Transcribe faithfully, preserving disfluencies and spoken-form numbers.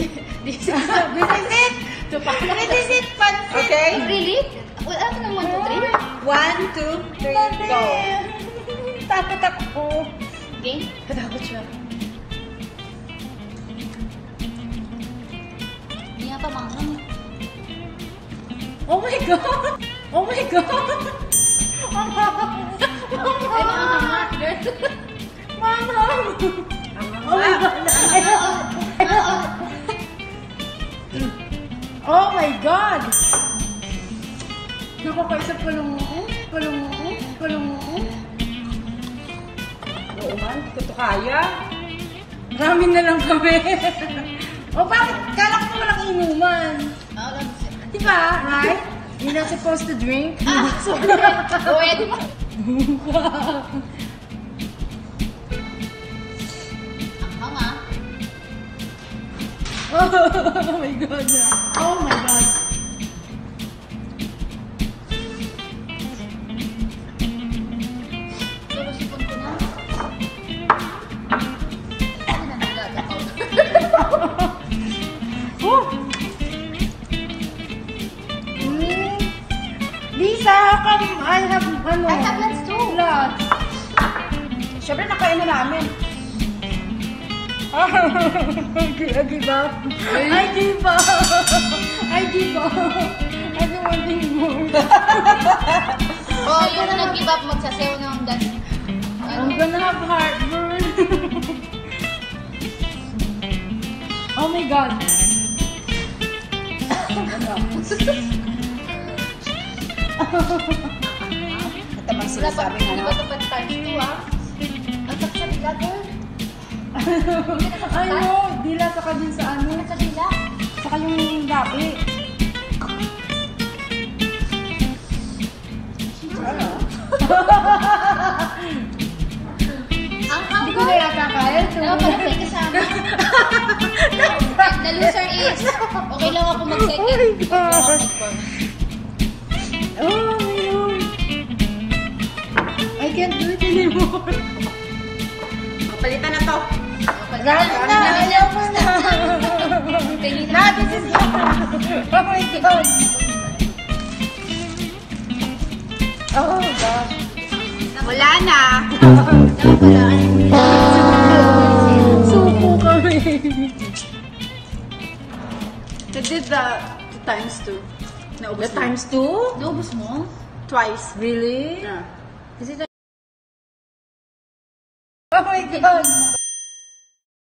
This is it. This is it, pansit. Okay. Really? Wala ka ng one, two, three. one, two, three, go. Tapo-tapo. Okay? Katakot siya. Hindi nga pa mangang. Oh my God! Oh my God! Ang hapap! Ang hapap! Mangang! Oh my God! Oh my God! Nakakaisa palungo, palungo, palungo. Oo man, hindi ko kaya. Marami na lang kami. O bakit? Kala ko walang inuman. Diba? Right? You're not supposed to drink. Ah, sorry. O eh, diba? Ang hanga. Oh my God. Oh my God. Lisa, how come I have ano? I have lots too. Lots. Siyempre nakain na namin. I give up. I give up. I give up. I don't want anymore. Oh, yun na nag-give up. Magsasayaw na ang dad. I'm gonna have heartburn. Oh my God. Katamang sinasabi nga na. Wala pa pang times two ah. Ang saksanila girl. Ano? Dila, saka din sa ano? Saka dila? Saka yung gabi. Ano? Hindi ko na yata kaya. Ano, palapay ka sa amin. The loser is. Okay lang ako mag-second. Oh my God. Oh my Lord! I can't do it anymore! Kapalitan na to! Kapalitan na! Ayaw mo na! Na! This is it! Oh my God! Oh my God! Wala na! Suko kami! I did that times two. The times two? Naubos mo? Twice. Really? Yeah. Is it a... Oh my God!